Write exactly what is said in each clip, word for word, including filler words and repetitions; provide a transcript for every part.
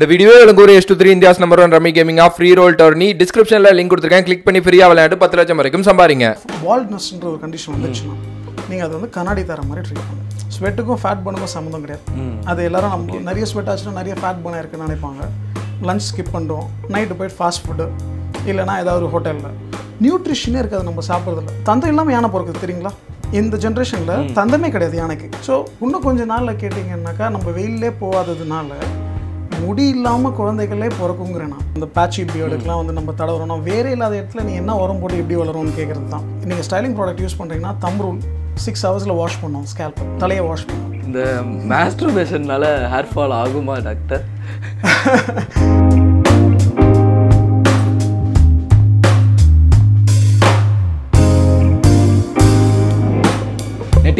The video is one to three India's number one Rummy Gaming free roll tourney. Description la link kuduthirken click panni free ah velaidu ten lakham varaikkum sambaringa. Baldness endra or condition unduchuna. Neenga adu vandu kannadi thara mari treat pannu. Sweat ku fat burn ku sambandham kedaiyadhu. Adu ellarum namakku nariya sweat aachuna nariya fat burn a irukku nanaipanga. Lunch skip pandrom, night poyi fast food illana edavadhu or hotel la. Nutrition eh irukadhu namba saapradhilla. Thandam illama yana porukku theriyala. In the generation la thandame kedaiyadhu yanakku. So unna konja naal kettinganaka namba veille povaadadunala முடி இல்லாம குழந்தைகளே பிறக்குங்கறேனா அந்த பேட்சி பியர்டுக்குலாம் வந்து நம்ம தடவறோம்னா வேற இல்லாத இடத்துல நீ என்ன உரம் போட்டு எப்படி வளரும்னு கேக்குறதுதான். நீங்க ஸ்டைலிங் ப்ராடக்ட் யூஸ் பண்றீங்கன்னா தம் ரூல் six ஹவர்ஸ்ல வாஷ் பண்ணனும் ஸ்கேல்ப். தலைய வாஷ் பண்ணனும். இந்த மாஸ்டர்பேஷனால ஹேர் ஃபால் ஆகுமா doctor?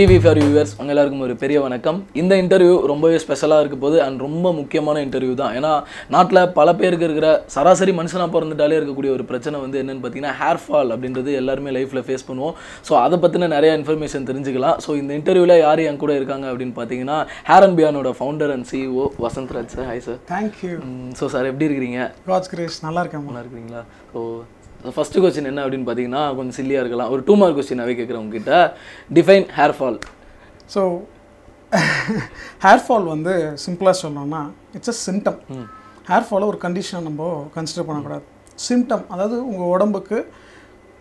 T V for viewers, angalarkum oru periya vanakkam. Indha interview rombave special ah irukapodhu and romba mukkiyamaana interview dhaan. Ena naatla pala perukku irukra sarasari manusana porandhadale irukkudi oru prachana vandu enna nu pathina hair fall abindrathu ellarume life la face pannuvom. So adha pathina nariya information therinjikalam. So indha interview la yaar en kuda irukanga abindin pathina Hair and Beyond oda founder and C E O Vasanth Raj sir. Hi sir. Thank you. Mm, so sir eppadi irukringa? God's grace nalla irukken. Nalla irukringala? So the first question enna abdin pathina konjam silly ah irukala or two mark question ave kekra ungitta define hair fall. So hair fall vandu simple ah sollanona it's a symptom. hmm. Hair fall or condition namba consider panna kodad. Symptom adhaadu unga odambukku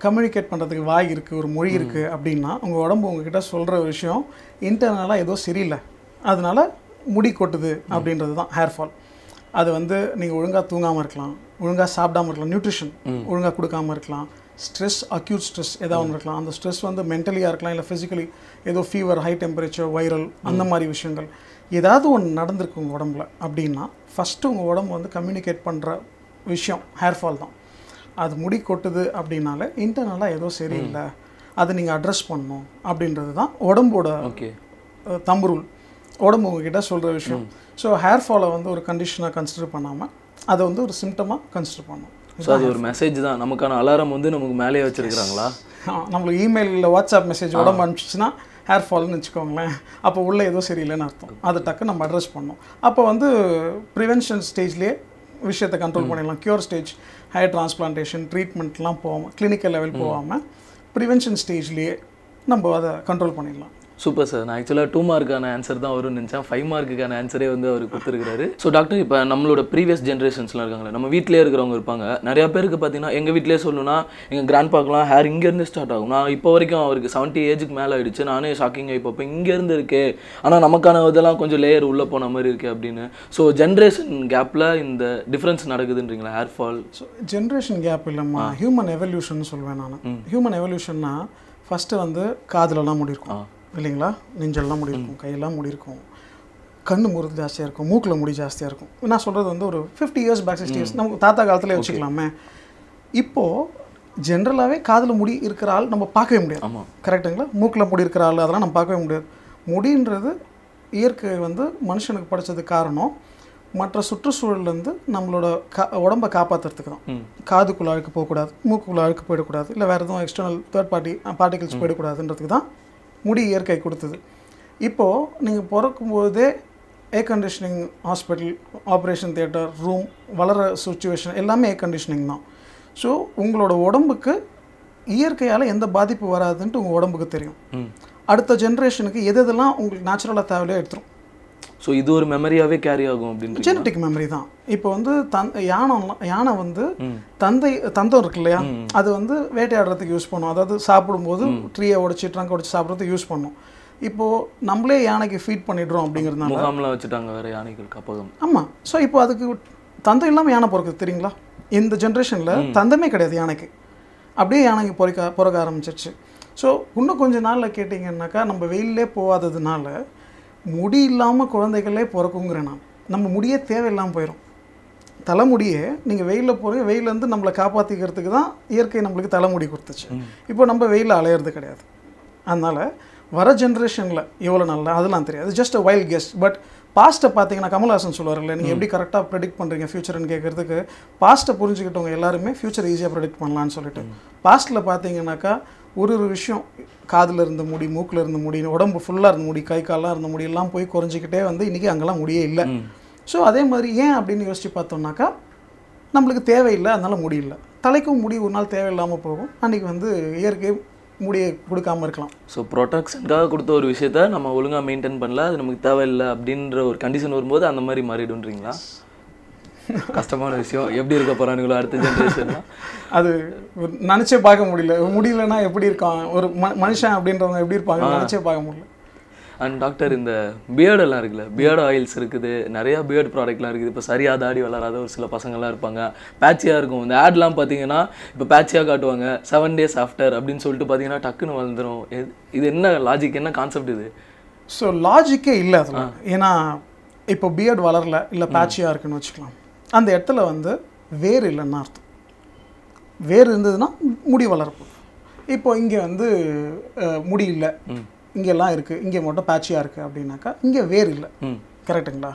communicate pandradhukku vaai irukku or moli irukku appadina unga odambu ungakitta solra vishayam internal ah edho seriyilla adanaala mudi kottudhu abindradhu dhaan hair fall. அது வந்து நீங்க ஒழுங்கா தூங்காம இருக்கலாம், ஒழுங்கா சாப்பிடாம இருக்கலாம், nutrition ஒழுங்கா கொடுக்காம இருக்கலாம், ஸ்ட்ரெஸ் அக்யூட் ஸ்ட்ரெஸ் ஏதாவது இருக்கலாம். அந்த ஸ்ட்ரெஸ் வந்து மென்டலியாக இருக்கலாம் இல்லை ஃபிசிக்கலி ஏதோ ஃபீவர், ஹை டெம்பரேச்சர், வைரல் அந்த மாதிரி விஷயங்கள் ஏதாவது ஒன்று நடந்திருக்கு உங்கள் உடம்புல அப்படின்னா ஃபஸ்ட்டு உங்கள் உடம்பு வந்து கம்யூனிகேட் பண்ணுற விஷயம் ஹேர்ஃபால் தான். அது முடி கொட்டுது அப்படின்னால இன்டர்னலாக ஏதோ சரியில்லை, அதை நீங்கள் அட்ரஸ் பண்ணணும் அப்படின்றது தான் உடம்போட தம் ரூல். உடம்பு உங்ககிட்ட சொல்கிற விஷயம். ஸோ ஹேர் ஃபாலை வந்து ஒரு கண்டிஷனாக கன்சிடர் பண்ணாமல் அதை வந்து ஒரு சிம்டமாக கன்சிடர் பண்ணணும். ஸோ அது ஒரு மெசேஜ் தான். நமக்கான அலாரம் வந்து நமக்கு மேலே வச்சுருக்கிறாங்களா? நம்மளுக்கு இமெயிலில் வாட்ஸ்அப் மெசேஜ் உடம்பு அனுப்பிச்சிச்சின்னா ஹேர் ஃபால்னு வச்சுக்கோங்களேன், அப்போ உள்ளே ஏதோ சரியில்லைன்னு அர்த்தம். அதை டக்கு நம்ம அட்ரஸ் பண்ணணும். அப்போ வந்து ப்ரிவென்ஷன் ஸ்டேஜ்லேயே விஷயத்தை கண்ட்ரோல் பண்ணிடலாம். க்யூர் ஸ்டேஜ், ஹேர் டிரான்ஸ்பிளான்டேஷன் ட்ரீட்மெண்ட்லாம் போகாமல், கிளினிக்கல் லெவல் போகாமல் ப்ரிவென்ஷன் ஸ்டேஜ்லேயே நம்ம அதை கண்ட்ரோல் பண்ணிடலாம். Super sir. நான் ஆக்சுவலாக டூ மார்க்கான ஆன்சர் தான் வரும்னு நினச்சேன். ஃபைவ் மார்க்குக்கான ஆன்சரே வந்து அவர் கொடுத்துருக்காரு. ஸோ டாக்டர், இப்போ நம்மளோட ப்ரீவியஸ் ஜென்ரேஷன்ஸ்லாம் இருக்காங்களே, நம்ம வீட்டிலே இருக்கிறவங்க இருப்பாங்க. நிறையா பேருக்கு பார்த்தீங்கன்னா எங்கள் வீட்டிலே சொல்லணும்னா எங்கள் கிராண்ட் பாக்கலாம் ஹேர் இங்கேருந்து ஸ்டார்ட் ஆகும். நான் இப்போ வரைக்கும் அவருக்கு செவன்ட்டி ஏஜுக்கு மேலே ஆகிடுச்சு. நானே ஷாக்கிங் ஆகி பார்ப்பேன், இங்கேருந்து இருக்கே, ஆனால் நமக்கான இதெல்லாம் கொஞ்சம் லேயர் உள்ளே போன மாதிரி இருக்குது அப்படின்னு. ஸோ ஜென்ரேஷன் கேப்பில் இந்த டிஃப்ரென்ஸ் நடக்குதுன்றீங்களா hair fall? So generation gap இல்லைம்மா, ஹியூமன் எவல்யூஷன் சொல்வேன் நான். ஹியூமன் எவல்யூஷன்னா ஃபஸ்ட்டு வந்து காதுலலாம் முடி இருக்கும் இல்லைங்களா, நெஞ்செல்லாம் முடி இருக்கும், கையெல்லாம் முடி இருக்கும், கண்ணு முறுக்கு ஜாஸ்தியாக இருக்கும், மூக்கில் முடி ஜாஸ்தியாக இருக்கும். நான் சொல்கிறது வந்து ஒரு fifty years back, sixty years நமக்கு தாத்தா காலத்தில் வச்சுக்கலாமே. இப்போது ஜென்ரலாகவே காதில் முடி இருக்கிற ஆள் நம்ம பார்க்கவே முடியாது. ஆமாம், கரெக்டுங்களா? மூக்கில் முடி இருக்கிற ஆள் அதெல்லாம் நம்ம பார்க்கவே முடியாது. முடின்றது இயற்கை வந்து மனுஷனுக்கு படித்தது காரணம் மற்ற சுற்றுச்சூழல்லேருந்து நம்மளோட கா உடம்பை காப்பாற்றுறதுக்கு தான். காதுக்குள்ள அழுக்கு போகக்கூடாது, மூக்குக்குள்ள அழுக்கு போயிடக்கூடாது, இல்லை வேறு எதுவும் எக்ஸ்டர்னல் தேர்ட் பார்ட்டி பார்ட்டிகல்ஸ் போயிடக்கூடாதுன்றதுக்கு தான் முடி இயற்கை கொடுத்தது. இப்போது நீங்கள் பிறக்கும்போதே air conditioning hospital, operation theatre, room, வளர சுச்சுவேஷன் எல்லாமே ஏர் கண்டிஷனிங் தான். ஸோ உங்களோட உடம்புக்கு இயற்கையால் எந்த பாதிப்பு வராதுன்ட்டு உங்கள் உடம்புக்கு தெரியும். அடுத்த ஜென்ரேஷனுக்கு எது எதெல்லாம் உங்களுக்கு நேச்சுரலாக தேவையாக எடுத்துரும். ஸோ இது ஒரு மெமரியாகவே கேரி ஆகும் அப்படின்னு. ஜெனட்டிக் மெமரி தான். இப்போ வந்து தந் யானம்லாம் யானை வந்து தந்தை தந்தம் இருக்கு இல்லையா, அது வந்து வேட்டையாடுறதுக்கு யூஸ் பண்ணும். அதாவது சாப்பிடும்போது ட்ரீயை உடச்சி ட்ரங்க் உடச்சி சாப்பிட்றதுக்கு யூஸ் பண்ணும். இப்போது நம்மளே யானைக்கு ஃபீட் பண்ணிடுறோம் அப்படிங்கிறதுனால முகாம்லாம் வச்சுட்டாங்க வேறு யானைகள் கப்பகம். ஆமாம். ஸோ இப்போ அதுக்கு தந்தம் இல்லாமல் யானை பிறக்குது தெரியுங்களா? இந்த ஜென்ரேஷனில் தந்தமே கிடையாது யானைக்கு, அப்படியே யானைக்கு பிறக்க பிறக்க ஆரம்பிச்சிருச்சு. ஸோ இன்னும் கொஞ்சம் நாளில் கேட்டிங்கன்னாக்கா நம்ம வெயிலே போகாததுனால முடி இல்லாமல் குழந்தைகளே பிறக்குங்கிறேன் நான். நம்ம முடியே தேவையில்லாமல் போயிடும். தலைமுடியே நீங்கள் வெயிலில் போகிறீங்க, வெயிலேருந்து நம்மளை காப்பாற்றிக்கிறதுக்கு தான் இயற்கை நம்மளுக்கு தலைமுடி கொடுத்துச்சு. இப்போ நம்ம வெயிலில் அலையிறது கிடையாது. அதனால் வர ஜென்ரேஷனில் எவ்வளோ நல்லா அதெல்லாம் தெரியாது, just a wild guess. But பாஸ்ட்டை பார்த்தீங்கன்னா கமல்ஹாசன் சொல்லுவார்ல, நீங்கள் எப்படி கரெக்டாக ப்ரெடிக்ட் பண்ணுறீங்க ஃப்யூச்சர்னு கேட்குறதுக்கு, பாஸ்ட்டை புரிஞ்சுக்கிட்டவங்க எல்லாருமே ஃப்யூச்சர் ஈஸியாக ப்ரெடிக்ட் பண்ணலான்னு சொல்லிட்டு பாஸ்ட்டில் பார்த்தீங்கன்னாக்கா ஒரு ஒரு விஷயம் காதில் இருந்த முடி, மூக்கில் இருந்த முடி, உடம்பு ஃபுல்லாக இருந்த முடி, கை காலெலாம் இருந்த முடியெல்லாம் போய் குறைஞ்சிக்கிட்டே வந்து இன்றைக்கி அங்கெல்லாம் முடியே இல்லை. So, அதே மாதிரி ஏன் அப்படினு யோசிச்சு பார்த்தோம்னாக்கா நமக்கு தேவை இல்ல அதனால முடி இல்ல தலைக்கும் முடி ஒரு நாள் தேவை இல்லாம போகும் அன்னைக்கு வந்து இயர்க்கே முடியை கொடுக்காம இருக்கலாம் சோ ப்ரொடக்ஷன்காக கொடுத்த ஒரு விஷயத்தை நம்ம ஒழுங்கா மெயின்டெய்ன் பண்ணல அது நமக்கு தேவை இல்ல அப்படிங்கற ஒரு கண்டிஷன் வரும்போது அந்த மாதிரி மாறிடும்ன்றீங்களா கஷ்டமான விஷயம் எப்படி இருக்க போறானுங்களோ அடுத்த ஜெனரேஷன்ல அது நினைச்சே பார்க்க முடியல முடியலனா எப்படி இருக்கான் ஒரு மனுஷன் அப்படின்றவங்க எப்படி இருப்பாங்க நினைச்சே பார்க்க முடியல And doctor in the beard alla irukla beard oils irukku nariya beard product la irukku ipo sariya daadi valaradha or sila pasangala irupanga patchy a irukum and ad la pathina ipo patchy a kaatuvanga seven days after appdin solittu pathina takku nu valandrum idu enna logic enna concept idu so logic e illa adha ena ipo beard valarala illa patchy a irukku nu vechikalam and edathila vande wear illa na artham wear irundadna mudi valarappu ipo inge vande mudi illa இங்க எல்லாம் இருக்கு இங்க மட்டும் பேட்சியா இருக்கு அப்படினாக்கா இங்க வேர் இல்ல கரெக்ட்டுங்களா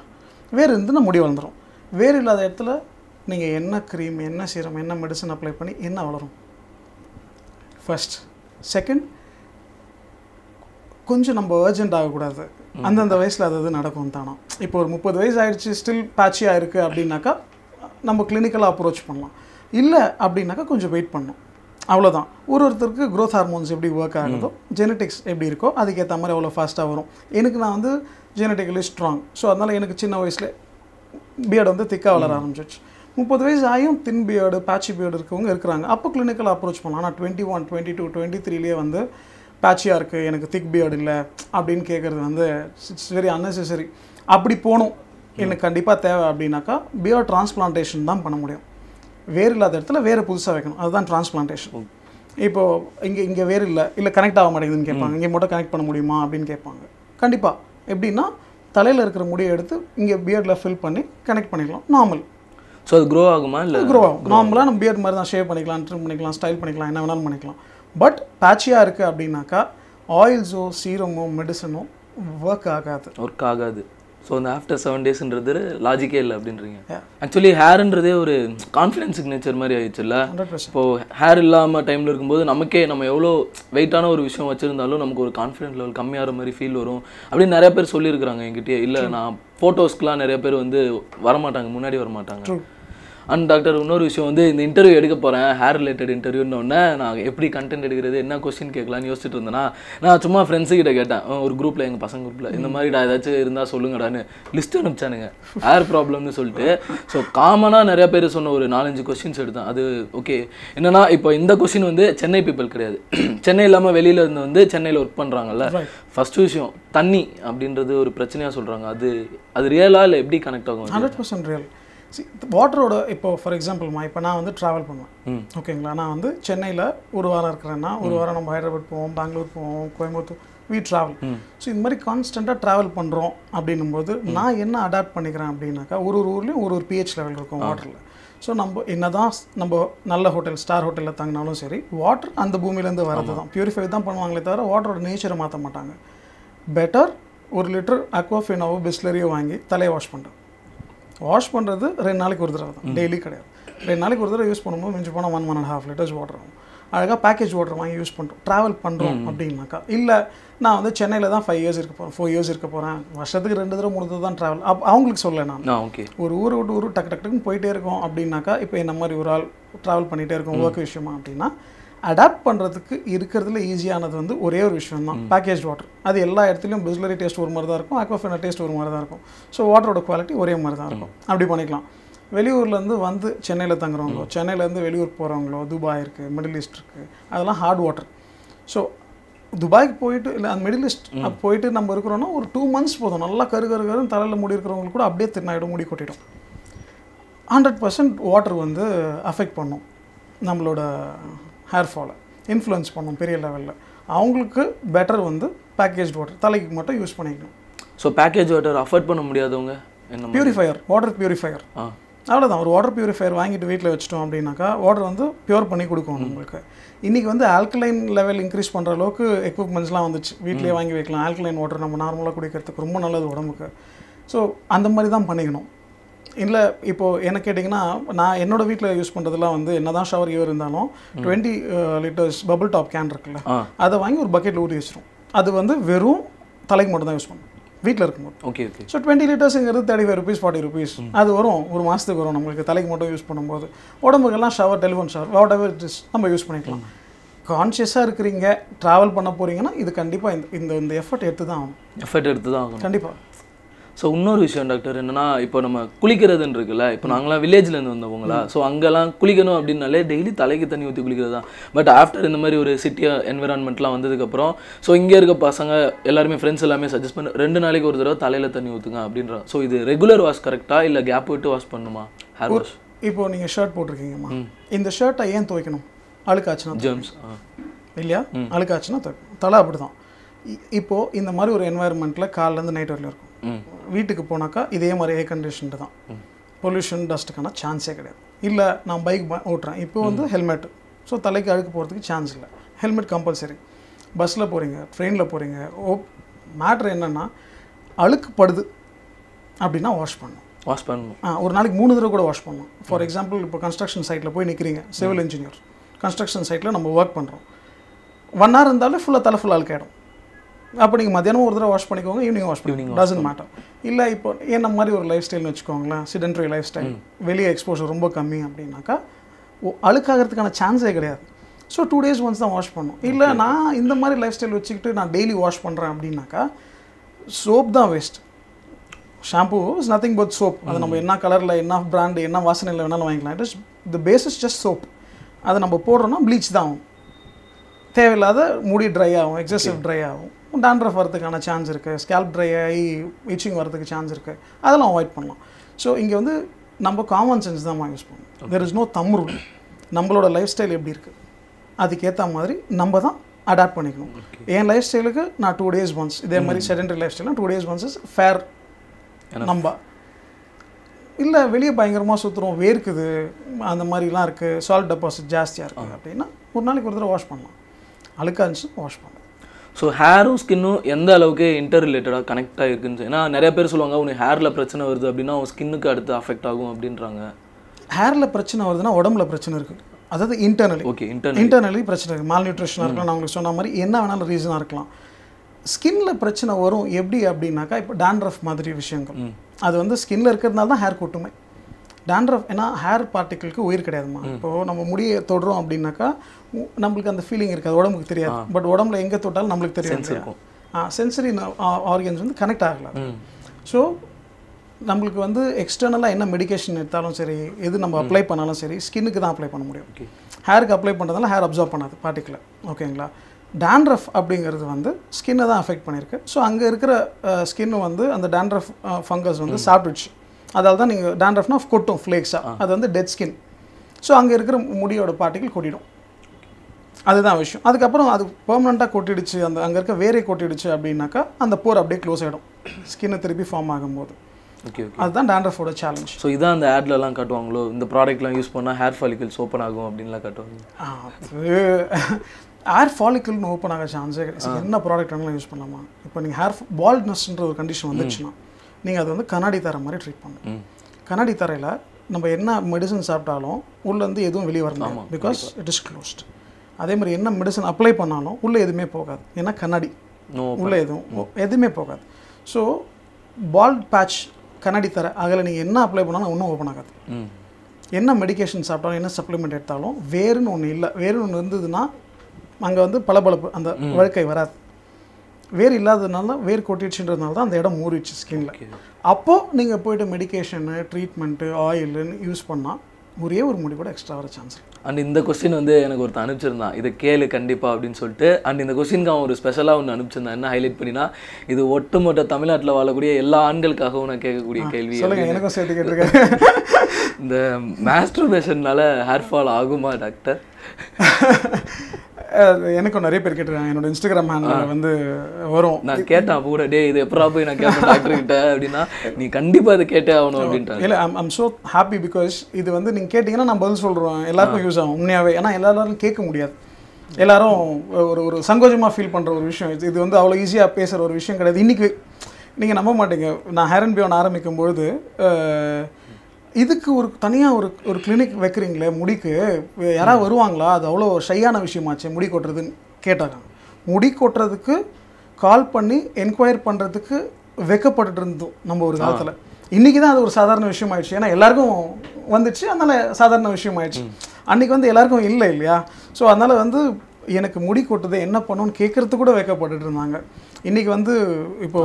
வேர் இருந்துனா முடி வளரும் வேர் இல்லாத இடத்துல நீங்க என்ன கிரீம் என்ன சீரம் என்ன மெடிசன் அப்ளை பண்ணி என்ன வளரும் ஃபர்ஸ்ட் செகண்ட் கொஞ்சம் நம்ம அர்ஜென்ட் ஆக கூடாது அந்த அந்த வயசுல அது நடக்கும் தானா இப்போ ஒரு முப்பது வயசு ஆயிடுச்சு ஸ்டில் பேட்சியா இருக்கு அப்படினாக்கா நம்ம கிளினிக்கலா அப்ரோச் பண்ணலாம் இல்ல அப்படினாக்கா கொஞ்சம் வெயிட் பண்ணனும் அவ்ளோதான் ஒரு ஒருத்தருக்கு growth hormones எப்படி வர்க் ஆகுதோ genetics எப்படி இருக்கோ அதுக்கு ஏத்த மாதிரி அவ்ளோ ஃபாஸ்டா வரும் எனக்கு நான் வந்து genetically strong சோ அதனால எனக்கு சின்ன வயசுல beard வந்து திக்கா வளர ஆரம்பிச்சிச்சு முப்பது வயசு ஆயும் thin beard patchy beard இருக்கவங்க இருக்காங்க அப்ப clinical approach பண்ணலாம் ஆனா twenty-one twenty-two twenty-three லயே வந்து patchy ஆ இருக்கு எனக்கு thick beard இல்ல அப்படிን கேக்குறது வந்து it's very unnecessary அப்படி போணும் எனக்கு கண்டிப்பா தேவை அப்படினாக்கா beard transplantation தான் பண்ண முடியும் வேர் இல்லாத இடத்துல வேற புதுசா வைக்கணும் அதுதான் டிரான்ஸ்பிளான்டேஷன் இப்போ இங்க இங்க வேர் இல்ல இல்ல கனெக்ட் ஆக மாட்டேங்குதுன்னு கேட்பாங்க இங்க மொட கனெக்ட் பண்ண முடியுமா அப்படினு கேட்பாங்க கண்டிப்பா எப்படினா தலையில இருக்கிற முடியை எடுத்து இங்க பியர்ட்ல ஃபில் பண்ணி கனெக்ட் பண்ணிடலாம் நார்மல் சோ அது grow ஆகுமா இல்ல grow ஆகும் நார்மலா நம்ம பியர்ட் மாதிரி தான் ஷேவ் பண்ணிக்கலாம் ட்ரிம் பண்ணிக்கலாம் ஸ்டைல் பண்ணிக்கலாம் என்ன வேணாலும் பண்ணிக்கலாம் பட் பேட்சியா இருக்கு அப்படினாக்கா ஆயில்ஸோ சீரமோ மெடிசனோ வர்க் ஆகாது வர்க் ஆகாது So after seven days ன்றது லாஜிக்கே இல்ல அப்படின்றீங்க. एक्चुअली ஹேர்ன்றதே ஒரு கான்ஃபிடன்ஸ் சிக்னேச்சர் மாதிரி ஆயிடுச்சுல. இப்போ ஹேர் இல்லாம டைம்ல இருக்கும்போது நமக்கே நம்ம எவ்வளவு வெயிட்டான ஒரு விஷயம் வச்சிருந்தாலும் நமக்கு ஒரு கான்ஃபிடன்ஸ் லெவல் கம்மியாற மாதிரி ஃபீல் வரும். அப்படி நிறைய பேர் சொல்லி இருக்காங்க என்கிட்ட இல்ல நான் போட்டோஸ்க்குலாம் நிறைய பேர் வந்து வர மாட்டாங்க முன்னாடி வர மாட்டாங்க. அண்ட் டாக்டர் இன்னொரு விஷயம் வந்து இந்த இன்டர்வியூ எடுக்க போறேன் ஹேர் ரிலேட்டட் இன்டர்வியூன்னு ஒண்ணே நான் எப்படி கண்டென்ட் எடுக்கிறது என்ன क्वेश्चन கேட்கலாம்னு யோசிச்சிட்டு இருந்தேனா நான் சும்மா ஃப்ரெண்ட்ஸ் கிட்ட கேட்டேன் ஒரு குரூப்ல எங்க பசங்க குரூப்ல இந்த மாதிரி ஏதாச்சும் இருந்தா சொல்லுங்கடான்னு லிஸ்ட் அனுப்பிச்சானுங்க ஹேர் ப்ராப்ளம்னு சொல்லிட்டு சோ காமனா நிறைய பேர் சொன்ன ஒரு நாலஞ்சு क्वेश्चंस எடுத்தேன் அது ஓகே என்னன்னா இப்போ இந்த क्वेश्चन வந்து சென்னை people கிடையாது சென்னை இல்லாம வெளியில இருந்து வந்து சென்னையில வர்க் பண்றாங்கல்ல ஃபர்ஸ்ட் விஷயம் தண்ணி அப்படின்றது ஒரு பிரச்சனையா சொல்றாங்க அது அது ரியலா இல்ல எப்படி கனெக்ட் ஆகும் one hundred percent real See, water oda ipo for example ma ipo na vandu travel பண்ணுவேன் ஓகேங்களா நான் வந்து சென்னையில ஒரு வாரம் இருக்கறேன்னா ஒரு வாரம் நம்ம ஹைதராபாத் போவோம் பெங்களூர் போவோம் கோயம்புத்தூர் we travel so இந்த மாதிரி கான்ஸ்டன்ட்டா travel பண்றோம் அப்படினும்போது நான் என்ன அடாப்ட் பண்ணிக்கிறேன் அப்படினாக்கா ஒரு ஒரு ஊர்லயும் ஒரு ஒரு pH லெவல் இருக்கும் வாட்டர்ல சோ நம்ம என்னதான் நம்ம நல்ல ஹோட்டல் ஸ்டார் ஹோட்டல்ல தங்கினாலும் சரி வாட்டர் அந்த பூமியில இருந்து வரது தான் பியூரிஃபை தான் பண்ணுவாங்களே தவிர வாட்டரோட நேச்சரை மாத்த மாட்டாங்க பெட்டர் ஒரு லிட்டர் Aquafinaவோ Bisleriயோ வாங்கி தலையை வாஷ் பண்றது வாஷ் பண்றது ரெண்டு நாளைக்கு ஒரு தடவை தான் டெய்லி கிடையாது ரெண்டு நாளைக்கு ஒரு தடவை யூஸ் பண்ணும்போது மிஞ்சி போனா one and a half liters water ஆகும் அழகா பேக்கேஜ் வாட்டர் வாங்கி யூஸ் பண்றோம் டிராவல் பண்றோம் அப்படினாக்கா இல்ல நான் வந்து சென்னையில தான் five years இருக்க போறேன் four years இருக்க போறேன் வருஷத்துக்கு ரெண்டு தடவை மூணு தடவை தான் டிராவல் அவங்களுக்கு சொல்ல நான் ஓகே ஒரு ஊரு விட்டு ஊரு டக் டக் டக்னு போயிட்டே இருக்கோம் அப்படினாக்கா இப்போ என்ன மாதிரி ஒரு ஆள் டிராவல் பண்ணிட்டே இருக்கோம் வர்க் விஷயமா அப்படினா அடாப்ட் பண்றதுக்கு இருக்குறதுல ஈஸியானது வந்து ஒரே ஒரு விஷயம் தான் பேக்கேஜ் வாட்டர் அது எல்லா இடத்துலயும் Bisleri டேஸ்ட் ஒரு மாதிரி தான் இருக்கும் Aquafina டேஸ்ட் ஒரு மாதிரி தான் இருக்கும் சோ வாட்டரோட குவாலிட்டி ஒரே மாதிரி தான் இருக்கும் அப்படி பண்ணிக்கலாம் வெளியூர்ல இருந்து வந்து சென்னையில தங்குறவங்களோ சென்னையில இருந்து வெளியூர் போறவங்களோ துபாய் இருக்கு மிடில் ஈஸ்ட் இருக்கு அதெல்லாம் ஹார்ட் வாட்டர் சோ துபாய்க்கு போயிட்டு இல்ல அந்த மிடில் ஈஸ்ட் போயிட்டு நம்ம இருக்குறோம்னா ஒரு two months போதும் நல்லா கரு கரு கரு தலையில மூடி இருக்குறவங்களுக்கு கூட அப்படியே தின்னாயிடும் மூடி கொட்டிடும் one hundred percent வாட்டர் வந்து அஃபெக்ட் பண்ணும் நம்மளோட ஹேர் ஃபால் இன்ஃப்ளூயன்ஸ் பண்ணும் பெரிய லெவலில் அவங்களுக்கு பெட்டர் வந்து பேக்கேஜ் வாட்டர் தலைக்கு மட்டும் யூஸ் பண்ணிக்கணும் ஸோ பேக்கேஜ் வாட்டர் அஃபோர்ட் பண்ண முடியாதவங்க என்ன பியூரிஃபையர் வாட்டர் பியூரிஃபையர் அவ்வளோதான் ஒரு வாட்டர் பியூரிஃபையர் வாங்கிட்டு வீட்டில் வச்சிட்டோம் அப்படின்னாக்கா வாட்டர் வந்து பியூர் பண்ணி கொடுக்கணும் உங்களுக்கு இன்றைக்கி வந்து ஆல்கலைன் லெவல் இன்க்ரீஸ் பண்ணுற அளவுக்கு எக்யூப்மெண்ட்ஸ்லாம் வந்துச்சு வீட்டிலே வாங்கி வைக்கலாம் ஆல்கலைன் வாட்டர் நம்ம நார்மலாக குடிக்கிறதுக்கு ரொம்ப நல்லது உடம்புக்கு ஸோ அந்த மாதிரி தான் பண்ணிக்கணும் இல்ல இப்போ என்ன கேட்டிங்கன்னா நான் என்னோட வீட்ல யூஸ் பண்றதெல்லாம் வந்து என்னதான் ஷவர் யூர் இருந்தாலும் twenty liters bubble top can இருக்குல அத வாங்கி ஒரு பக்கெட்ல ஊத்தி வச்சிரோம் அது வந்து வெறும் தலைக்கு மட்டும் தான் யூஸ் பண்ணுவோம் வீட்ல இருக்கும்போது ஓகே ஓகே சோ twenty லிட்டர்ஸ்ங்கிறது thirty-five rupees forty rupees அது வரும் ஒரு மாசத்துக்கு வரும் நமக்கு தலைக்கு மட்டும் யூஸ் பண்ணும்போது உடம்புக்கு எல்லாம் shower telephone shower whatever it is நம்ம யூஸ் பண்ணிக்கலாம் கான்ஷியஸா இருக்கீங்க டிராவல் பண்ண போறீங்கன்னா இது கண்டிப்பா இந்த இந்த எஃபோர்ட் எடுத்து தான் ஆகும் எஃபோர்ட் எடுத்து தான் ஆகும் கண்டிப்பா So, இன்னொரு விஷயம் டாக்டர் என்னன்னா இப்போ நம்ம குளிக்கிறதுன்னு இருக்குல்ல இப்போ நாங்கலாம் வில்லேஜ்ல இருந்து வந்தவங்களா சோ அங்கலாம் குளிக்கணும் அப்படினாலே டெய்லி தலைக்கு தண்ணி ஊத்தி குளிக்கிறதா பட் ஆஃப்டர் இந்த மாதிரி ஒரு சிட்டி என்விரான்மென்ட்லாம் வந்ததுக்கு அப்புறம் சோ இங்க இருக்க பசங்க எல்லாரும் फ्रेंड्स எல்லாமே சஜஸ்ட் பண்ண ரெண்டு நாளைக்கு ஒரு தடவை தலையில தண்ணி ஊத்துங்க அப்படின்றா சோ இது ரெகுலர் வாஷ் கரெக்ட்டா இல்ல கேப் விட்டு வாஷ் பண்ணனுமா ஹேர் வாஷ் இப்போ நீங்க ஷர்ட் போட்டுருக்கீங்கமா இந்த ஷர்ட்டை ஏன் துவைக்கணும் அழுக்காச்சுனா ஜெர்ம்ஸ் இல்லையா அழுக்காச்சுனா தலை அப்படிதான் இப்போ இந்த மாதிரி ஒரு என்விரான்மென்ட்ல காலையில இருந்து நைட் வரைக்கும் இருக்கும் வீட்டுக்கு போனாக்கா இதே மாதிரி ஏர் கண்டிஷன்ட் தான் பொல்யூஷன் டஸ்ட்டுக்கான சான்ஸே கிடையாது இல்லை நான் பைக் ஓட்டுறேன் இப்போ வந்து ஹெல்மெட் ஸோ தலைக்கு அழுக்கு போகிறதுக்கு சான்ஸ் இல்லை ஹெல்மெட் கம்பல்சரி பஸ்ஸில் போகிறீங்க ட்ரெயினில் போகிறீங்க ஓ மேட்ரு என்னென்னா அழுக்குப்படுது அப்படின்னா வாஷ் பண்ணணும் வாஷ் பண்ணணும் ஆ ஒரு நாளைக்கு மூணு தடவை கூட வாஷ் பண்ணணும் ஃபார் எக்ஸாம்பிள் இப்போ கன்ஸ்ட்ரக்ஷன் சைட்டில் போய் நிற்கிறீங்க சிவில் இன்ஜினியர் கன்ஸ்ட்ரக்ஷன் சைட்டில் நம்ம ஒர்க் பண்ணுறோம் ஒன் ஹவர் இருந்தாலும் ஃபுல்லாக தலை ஃபுல்லாக அழுக்காயிடும் அப்போ நீங்கள் மத்தியானம் ஒரு தடவை வாஷ் பண்ணிக்கோங்க ஈவினிங் வாஷ் பண்ணிக்கோங்க டசன்ட் மேட்டர் இல்லை இப்போ என்ன மாதிரி ஒரு லைஃப் ஸ்டைல்னு வச்சுக்கோங்களேன் சிடென்ட்ரி லைஃப் ஸ்டைல் வெளியே எக்ஸ்போஷர் ரொம்ப கம்மி அப்படின்னாக்கா அழுக்காகிறதுக்கான சான்ஸே கிடையாது ஸோ டூ டேஸ் ஒன்ஸ் தான் வாஷ் பண்ணும் இல்லை நான் இந்த மாதிரி லைஃப் ஸ்டைல் வச்சுக்கிட்டு நான் டெய்லி வாஷ் பண்ணுறேன் அப்படின்னாக்கா சோப் தான் waste shampoo is nothing but soap அது நம்ம என்ன கலரில் என்ன பிராண்டு என்ன வாசனையில் வேணாலும் வாங்கிக்கலாம் it is the basis just soap அதை நம்ம போடுறோன்னா ப்ளீச் தான் ஆகும் தேவையில்லாத முடி ட்ரை ஆகும் எக்ஸசிவ் ட்ரை ஆகும் டாண்ட்ரஃப் வரதுக்கான சான்ஸ் இருக்குது ஸ்கேல்ப் ட்ரை ஆகி இச்சிங் வரதுக்கு சான்ஸ் இருக்குது அதெல்லாம் அவாய்ட் பண்ணலாம் ஸோ இங்கே வந்து நம்ம காமன் சென்ஸ் தான் யூஸ் பண்ணணும் there is no thumb rule நம்மளோட லைஃப் ஸ்டைல் எப்படி இருக்குது அதுக்கேற்ற மாதிரி நம்ம தான் அடாப்ட் பண்ணிக்கணும் என் லைஃப் ஸ்டைலுக்கு நான் டூ டேஸ் ஒன்ஸ் இதே மாதிரி செடென்டரி லைஃப் ஸ்டைல்னால் two days once is fair நம்ம இல்லை வெளியே பயங்கரமாக சுற்றுறோம் வேர்க்குது அந்த மாதிரிலாம் இருக்குது சால்ட் டெபாசிட் ஜாஸ்தியாக இருக்குது அப்படின்னா ஒரு நாளைக்கு ஒரு தடவை வாஷ் பண்ணலாம் அழுக்காக இருந்துச்சுன்னா வாஷ் பண்ணலாம் ஸோ ஹேரும் ஸ்கின்னும் எந்த அளவுக்கு இன்டர் ரிலேட்டடாக கனெக்டாக இருக்குன்னு ஏன்னா நிறைய பேர் சொல்லுவாங்க உனக்கு ஹேரில் பிரச்சனை வருது அப்படின்னா உன் ஸ்கின்னுக்கு அடுத்து அஃபெக்ட் ஆகும் அப்படின்றாங்க ஹேரில் பிரச்சனை வருதுன்னா உடம்புல பிரச்சனை இருக்குது அதாவது இன்டர்னலி ஓகே இன்டர்னல் இன்டர்னலி பிரச்சனை இருக்குது மால் நியூட்ரிஷனாக இருக்கலாம் நான் உங்களுக்கு சொன்ன மாதிரி என்ன வேணாலும் ரீசனாக இருக்கலாம் ஸ்கின்ல பிரச்சனை வரும் எப்படி அப்படின்னாக்கா இப்போ டாண்ட்ரஃப் மாதிரி விஷயங்கள் அது வந்து ஸ்கின்ல இருக்கிறதுனால தான் ஹேர் கொட்டுமே டாண்ட்ரஃப் ஏன்னா ஹேர் பார்ட்டிக்கிளுக்கு உயிர் கிடையாதுமா இப்போது நம்ம முடியை தொடுறோம் அப்படின்னாக்கா நம்மளுக்கு அந்த ஃபீலிங் இருக்காது உடம்புக்கு தெரியாது பட் உடம்புல எங்கே தொட்டாலும் நம்மளுக்கு தெரியாது ஆ சென்சரி ஆர்கன்ஸ் வந்து கனெக்ட் ஆகலாம் ஸோ நம்மளுக்கு வந்து எக்ஸ்டர்னலாக என்ன மெடிக்கேஷன் எடுத்தாலும் சரி எது நம்ம அப்ளை பண்ணாலும் சரி ஸ்கின்னுக்கு தான் அப்ளை பண்ண முடியும் ஹேருக்கு அப்ளை பண்ணுறதுனால ஹேர் அப்சார்ப் பண்ணாது பார்ட்டிக்குலர் ஓகேங்களா டாண்ட்ரஃப் அப்படிங்கிறது வந்து ஸ்கின்னை தான் அஃபெக்ட் பண்ணியிருக்கு ஸோ அங்கே இருக்கிற ஸ்கின்னு வந்து அந்த டாண்ட்ரஃப் ஃபங்கஸ் வந்து சாப்பிட்டுச்சு அதால் தான் நீங்கள் டாண்ட்ரஃப்னா கொட்டும் ஃப்ளேக்ஸாக அது வந்து டெட் ஸ்கின் ஸோ அங்கே இருக்கிற முடியோட பார்ட்டிகள் கொட்டிடும் அதுதான் விஷயம் அதுக்கப்புறம் அது பெர்மனெண்ட்டாக கொட்டிடுச்சு அந்த அங்கே இருக்க வேரே கொட்டிடுச்சு அப்படின்னாக்கா அந்த போர் அப்படியே க்ளோஸ் ஆகிடும் ஸ்கின்னை திருப்பி ஃபார்ம் ஆகும்போது ஓகே அதுதான் டாண்ட்ரஃபோட சேலஞ்ச் ஸோ இதான் அந்த ஆட்லலாம் காட்டுவாங்களோ இந்த ப்ராடக்ட்லாம் யூஸ் பண்ணால் ஹேர் ஃபாலிக்கிள்ஸ் ஓப்பன் ஆகும் அப்படின்லாம் காட்டுவாங்க ஹேர் ஃபாலிக்கிள்னு ஓப்பன் ஆக சான்ஸே என்ன ப்ராடக்ட் வேணாலும் யூஸ் பண்ணலாமா இப்போ நீங்கள் ஹேர் பால்ட்னஸ்ன்ற ஒரு கண்டிஷன் வந்துச்சுன்னா நீங்கள் அது வந்து கண்ணாடி தர மாதிரி ட்ரீட் பண்ணுங்க கண்ணாடி தரையில் நம்ம என்ன மெடிசன் சாப்பிட்டாலும் உள்ளேருந்து எதுவும் வெளியே வரணும் பிகாஸ் இட் இஸ் க்ளோஸ்ட் அதே மாதிரி என்ன மெடிசன் அப்ளை பண்ணாலும் உள்ளே எதுவுமே போகாது ஏன்னா கண்ணாடி உள்ளே எதுவும் எதுவுமே போகாது ஸோ பால் பேட்ச் கண்ணாடி தர அதில் நீங்கள் என்ன அப்ளை பண்ணாலும் ஒன்றும் ஓப்பன் ஆகாது என்ன மெடிக்கேஷன் சாப்பிட்டாலும் என்ன சப்ளிமெண்ட் எடுத்தாலும் வேறுன்னு ஒன்று இல்லை வேறுன்னு ஒன்று இருந்ததுன்னா அங்கே வந்து பளபளப்பு அந்த வழுக்கை வராது வேர் இல்லாததுனால வேர் கொட்டிடுச்சுன்றதுனால தான் அந்த இடம் மூடிடுச்சு ஸ்கின்ல அப்போது நீங்கள் போய்ட்டு மெடிக்கேஷனு ட்ரீட்மெண்ட்டு ஆயிலுன்னு யூஸ் பண்ணால் ஒரே ஒரு முடி கூட எக்ஸ்ட்ரா வர சான்ஸ் அண்ட் இந்த கொஸ்டின் வந்து எனக்கு ஒருத்தர் அனுப்பிச்சிருந்தான் இதை கேளு கண்டிப்பாக அப்படின்னு சொல்லிட்டு அண்ட் இந்த கொஸ்டினுக்கு அவன் ஒரு ஸ்பெஷலாக ஒன்று அனுப்பிச்சிருந்தான் என்ன ஹைலைட் பண்ணினா இது ஒட்டுமொத்த தமிழ்நாட்டில் வாழக்கூடிய எல்லா ஆண்களுக்காகவும் நான் கேட்கக்கூடிய கேள்வி எனக்கும் சேர்த்து கேட்டிருக்கேன் இந்த மாஸ்டர்பேஷன்னால ஹேர் ஃபால் ஆகுமா டாக்டர் எனக்கும் நிறைய பேர் கேட்டிருக்காங்க என்னோட இன்ஸ்டாகிராம் ஹேண்டில் வந்து வரும் நான் கேட்டேன் அப்போ கூட டே இது எப்போ போய் நான் கேட்டேன் டாக்டர்கிட்ட அப்படின்னா நீ கண்டிப்பாக இதை கேட்டே ஆகணும் அப்படின்ட்டு இல்லை ஐம் ஸோ ஹாப்பி பிகாஸ் இது வந்து நீங்கள் கேட்டிங்கன்னா நான் பதில் சொல்கிறோம் எல்லாருக்கும் யூஸ் ஆகும் உண்மையாகவே ஏன்னா எல்லாரும் கேட்க முடியாது எல்லாரும் ஒரு ஒரு சங்கோஜமாக ஃபீல் பண்ணுற ஒரு விஷயம் இது வந்து அவ்வளோ ஈஸியாக பேசுகிற ஒரு விஷயம் கிடையாது இன்றைக்கி நீங்கள் நம்ப மாட்டீங்க நான் ஹேர் அண்ட் பியாண்ட் ஆரம்பிக்கும்பொழுது இதுக்கு ஒரு தனியாக ஒரு ஒரு கிளினிக் வைக்கிறீங்களே முடிக்கு யாராவது வருவாங்களா அது அவ்வளோ ஷையான விஷயமாச்சு முடி கொட்டுறதுன்னு கேட்டாங்க முடி கொட்டுறதுக்கு கால் பண்ணி என்கொயர் பண்ணுறதுக்கு wake up நம்ம ஒரு காலத்துல இன்னைக்கு தான் அது ஒரு சாதாரண விஷயம் ஆயிடுச்சு ஏனா எல்லாருக்கும் வந்துச்சு அதனால சாதாரண விஷயம் ஆயிடுச்சு அன்னைக்கு வந்து எல்லாருக்கும் இல்ல இல்லையா சோ அதனால வந்து எனக்கு முடி கொட்டதே என்ன பண்ணனும் கேக்குறது கூட wake up பண்ணிட்டு இருந்தாங்க இன்னைக்கு வந்து இப்போ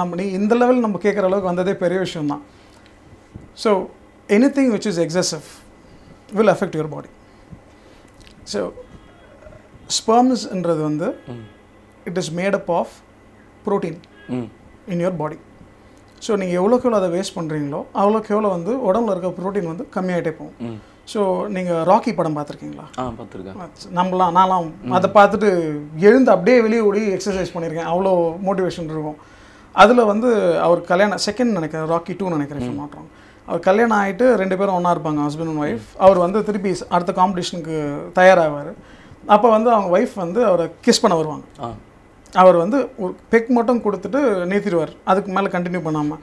நம்ம இந்த லெவல் நம்ம கேக்குற அளவுக்கு வந்ததே பெரிய விஷயம் தான் so anything which is excessive will affect your body so sperms என்றது வந்து it is made up of protein mm. in your body so நீங்க எவ்வளவு கிலோ அத வேஸ்ட் பண்றீங்களோ அவ்வளவு கிலோ வந்து உடம்புல இருக்க புரோட்டீன் வந்து கம்மியாயிட்டே போகும் சோ நீங்க ராக்கி படம் பாத்துக்கிங்களா ஆ பாத்துர்க்கேன் நம்மள நாலாம் அத பார்த்துட்டு எழுந்து அப்படியே வெளிய ஓடி எக்சர்சைஸ் பண்ணிருக்கேன் அவ்வளவு மோட்டிவேஷன் இருக்கும் அதுல வந்து அவர் கல்யாண செகண்ட் நினைக்கிறேன் ராக்கி two நினைக்கிறேன் மாட்டோம் அவர் கல்யாணம் ஆயிட்டு ரெண்டு பேரும் ஒண்ணா இருப்பாங்க ஹஸ்பண்ட் அண்ட் வைஃப் அவர் வந்து திருப்பி அடுத்த காம்படிஷனுக்கு தயாராவாரு அப்ப வந்து அவங்க வைஃப் வந்து அவரை கிஸ் பண்ண வருவாங்க ஆ அவர் வந்து ஒரு பெக் மட்டும் கொடுத்துட்டு நீதிடுவார் அதுக்கு மேல கண்டினியூ பண்ணாம